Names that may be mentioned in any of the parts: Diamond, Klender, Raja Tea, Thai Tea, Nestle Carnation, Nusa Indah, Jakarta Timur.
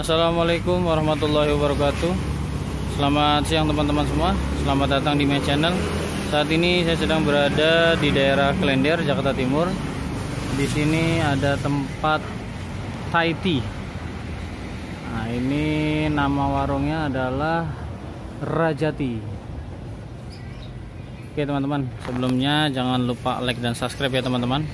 Assalamualaikum warahmatullahi wabarakatuh. Selamat siang teman-teman semua. Selamat datang di my channel. Saat ini saya sedang berada di daerah Klender, Jakarta Timur. Di sini ada tempat Thai Tea. Nah, ini nama warungnya adalah Raja Tea. Oke teman-teman, sebelumnya jangan lupa like dan subscribe ya teman-teman.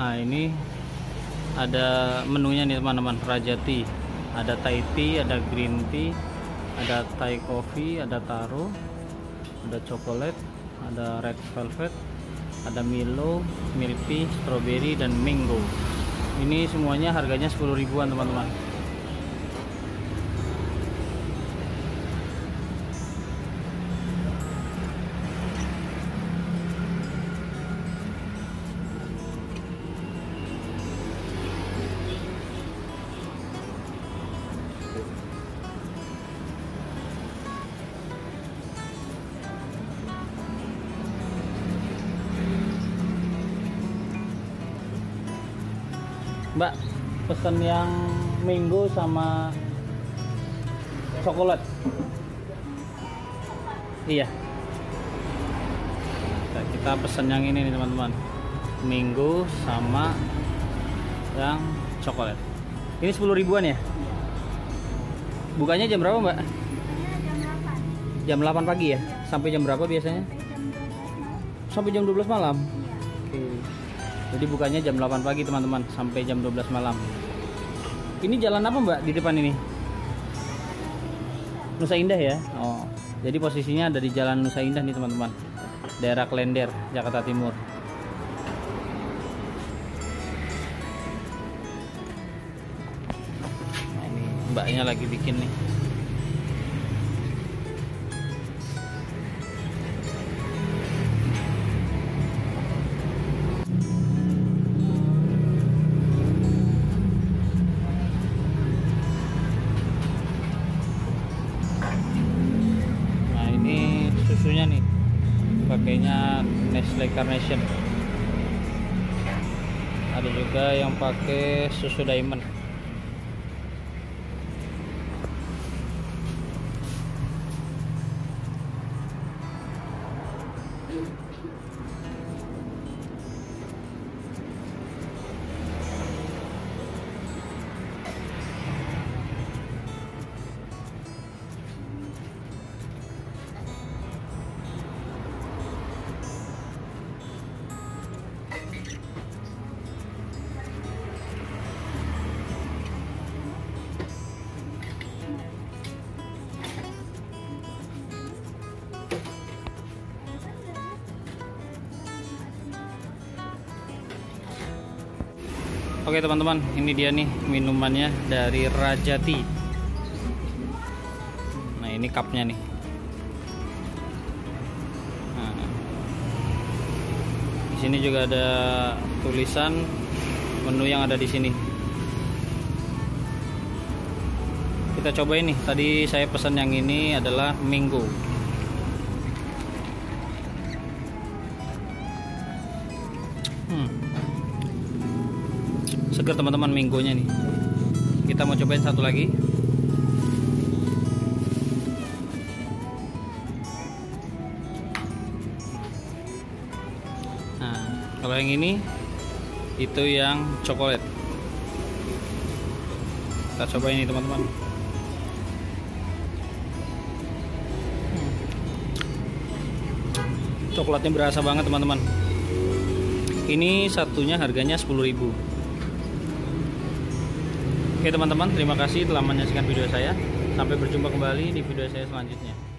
Nah, ini ada menunya nih teman-teman, Raja Tea. Ada Thai Tea, ada Green Tea, ada Thai Coffee, ada Taro, ada Coklat, ada Red Velvet, ada Milo, Milk Tea, Strawberry, dan Mango. Ini semuanya harganya 10 ribuan teman-teman. Mbak, pesen yang mango sama coklat. Iya. Kita pesen yang ini nih teman-teman. Mango sama yang coklat. Ini 10 ribuan ya? Bukanya jam berapa, Mbak? Jam 8 pagi ya? Sampai jam berapa biasanya? Sampai jam 12 malam. Oke. Jadi bukanya jam 8 pagi teman-teman sampai jam 12 malam. Ini jalan apa Mbak di depan ini? Nusa Indah ya? Oh, jadi posisinya ada di jalan Nusa Indah nih teman-teman. Daerah Klender, Jakarta Timur. Nah, ini Mbaknya lagi bikin nih. Susunya nih pakainya Nestle Carnation, ada juga yang pakai susu Diamond. Oke teman-teman, ini dia nih minumannya dari Raja Tea. Nah, ini cupnya nih. Nah, di sini juga ada tulisan menu yang ada di sini. Kita cobain nih. Tadi saya pesan yang ini adalah mango. Seger teman-teman minggonya nih. Kita mau cobain satu lagi. Nah, kalau yang ini itu yang coklat. Kita cobain nih teman-teman. Coklatnya berasa banget teman-teman. Ini satunya harganya 10 ribu. Oke teman-teman, terima kasih telah menyaksikan video saya. Sampai berjumpa kembali di video saya selanjutnya.